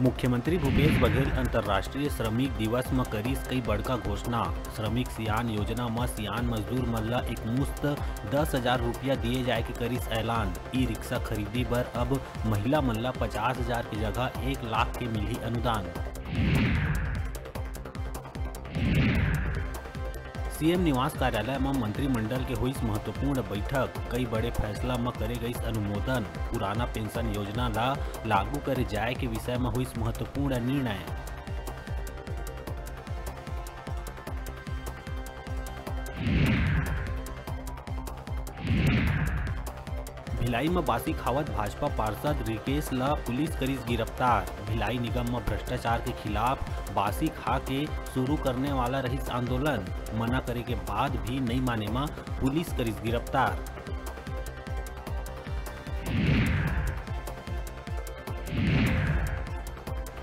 मुख्यमंत्री भूपेश बघेल अंतर्राष्ट्रीय श्रमिक दिवस में करीस कई बड़का घोषणा। श्रमिक सियान योजना में सियान मजदूर मन ला एक मुफ्त 10,000 रुपया दिए जाए के करीस ऐलान। ई रिक्शा खरीदे पर अब महिला मन ला 50,000 की जगह 1 लाख के मिली अनुदान। सीएम निवास कार्यालय में मंत्रिमंडल के हुई महत्वपूर्ण बैठक, कई बड़े फैसला में करे गई अनुमोदन। पुराना पेंशन योजना ला लागू करे जाए के विषय में हुई महत्वपूर्ण निर्णय। भिलाई में बासी खावत भाजपा पार्षद रिकेश ला पुलिस करीस गिरफ्तार। भिलाई निगम में भ्रष्टाचार के खिलाफ बासी खा के शुरू करने वाला रहीस आंदोलन, मना करे के बाद भी नहीं माने में पुलिस करीस गिरफ्तार।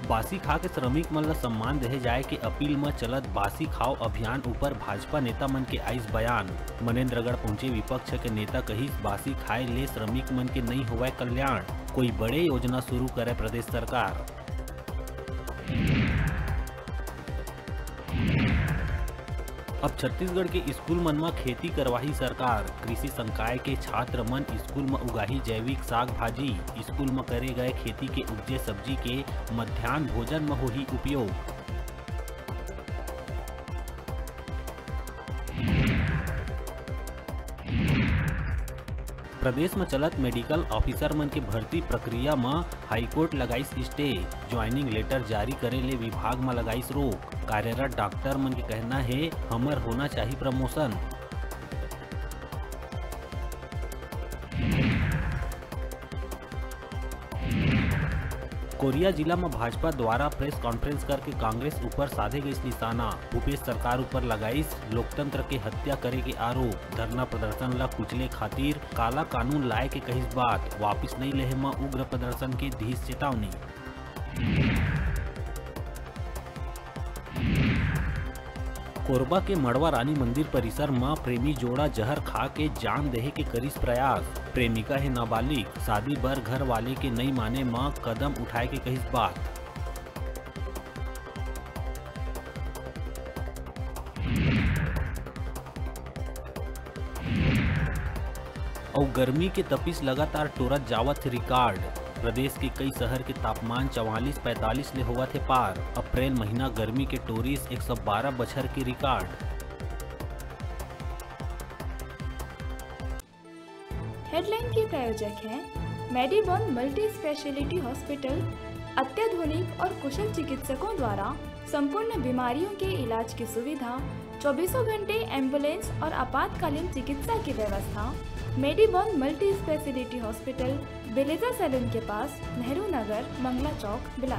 बासी खा के श्रमिक मन ला सम्मान देहे जाए के अपील में चलत बासी खाओ अभियान ऊपर भाजपा नेता मन के आइस बयान। मनेन्द्रगढ़ पहुंचे विपक्ष के नेता कहिस बासी खाए ले श्रमिक मन के नहीं हुआ कल्याण, कोई बड़े योजना शुरू करे प्रदेश सरकार। अब छत्तीसगढ़ के स्कूल मन में खेती करवाही सरकार। कृषि संकाय के छात्र मन स्कूल में उगाही जैविक साग भाजी। स्कूल में करे गए खेती के उपजे सब्जी के मध्यान्ह भोजन में होही उपयोग। प्रदेश में चलत मेडिकल ऑफिसर मन के भर्ती प्रक्रिया में हाईकोर्ट लगाइस स्टे। ज्वाइनिंग लेटर जारी करे ले विभाग में लगाइस रोक। कार्यरत डॉक्टर मन के कहना है हमर होना चाहिए प्रमोशन। कोरिया जिला में भाजपा द्वारा प्रेस कॉन्फ्रेंस करके कांग्रेस ऊपर साधे गई निशाना। भूपेश सरकार ऊपर लगाइस लोकतंत्र के हत्या करे के आरोप। धरना प्रदर्शन ला कुचले खातिर काला कानून लाए के कहिस बात, वापिस नहीं लेहे में उग्र प्रदर्शन के धीस चेतावनी। कोरबा के मड़वा रानी मंदिर परिसर में प्रेमी जोड़ा जहर खा के जान देहे के करीस प्रयास। प्रेमिका है नाबालिग, शादी बर घर वाले के नहीं माने मां कदम उठाए के कहिस बात। और गर्मी के तपिस लगातार टोरत जावत रिकॉर्ड। प्रदेश के कई शहर के तापमान 44-45 ले हुआ थे पार। अप्रैल महीना गर्मी के टोरिस 112 बछर की रिकॉर्ड। हेडलाइन के प्रायोजक हैं मेडिबॉन मल्टी स्पेशलिटी हॉस्पिटल, अत्याधुनिक और कुशल चिकित्सकों द्वारा संपूर्ण बीमारियों के इलाज की सुविधा, 24 घंटे एम्बुलेंस और आपातकालीन चिकित्सा की व्यवस्था। मेडिबॉन मल्टी स्पेशलिटी हॉस्पिटल, बिलेजा सैलून के पास, नेहरू नगर, मंगला चौक, बिलासपुर।